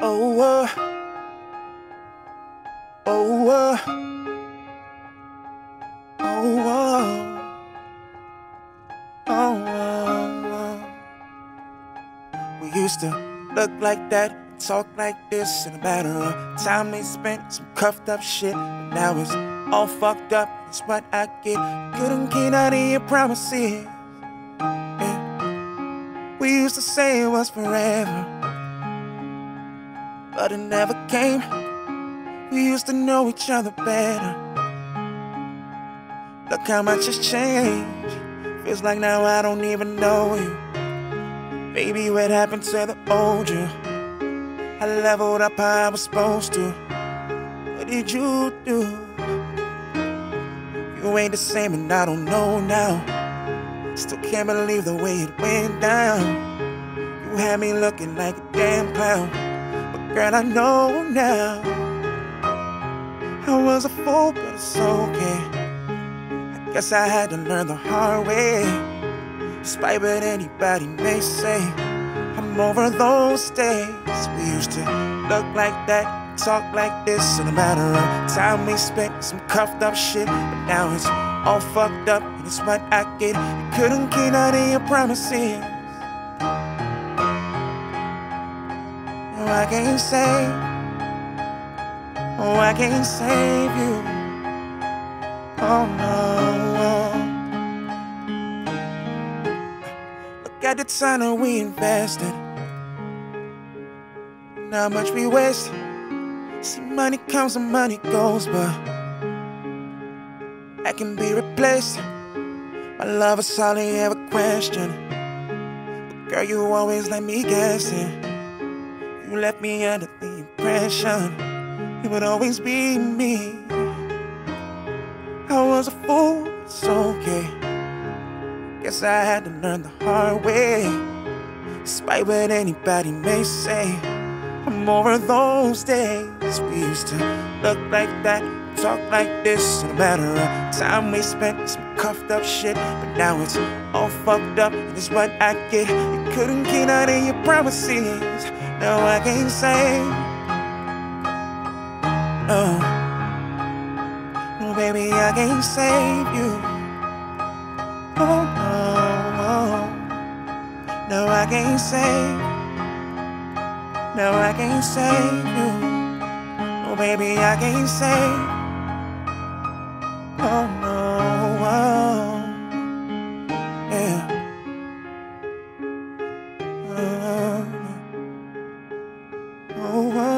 We used to look like that, talk like this. In a matter of time they spent some cuffed up shit, but now it's all fucked up, that's what I get. Couldn't get out of your promises, yeah. We used to say it was forever, but it never came. We used to know each other better. Look how much has changed. Feels like now I don't even know you. Baby, what happened to the old you? I leveled up how I was supposed to. What did you do? You ain't the same and I don't know now. Still can't believe the way it went down. You had me looking like a damn clown, but girl, I know now. I was a fool, but it's okay. I guess I had to learn the hard way. Despite what anybody may say, I'm over those days. We used to look like that, talk like this. In a matter of time we spent some cuffed up shit, but now it's all fucked up and it's what I get. You couldn't get out of your promises. No, I can't save. Oh, I can't save you. Oh no. At the time that we invested, not much we waste. See, money comes and money goes, but that can be replaced. My love is all I ever question, but girl, you always let me guessing. You left me under the impression you would always be me. I was a fool, it's okay. Guess I had to learn the hard way. Despite what anybody may say, I'm over those days. We used to look like that, talk like this. In a matter of time we spent some cuffed up shit, but now it's all fucked up and it's what I get. You couldn't get out of your promises. No, I can't say. No, no, baby, I can't save you. Oh, oh, oh. No, I can't save. No, I can't save you. Oh, baby, I can't save. Oh, no, oh. Yeah. Oh, oh, oh.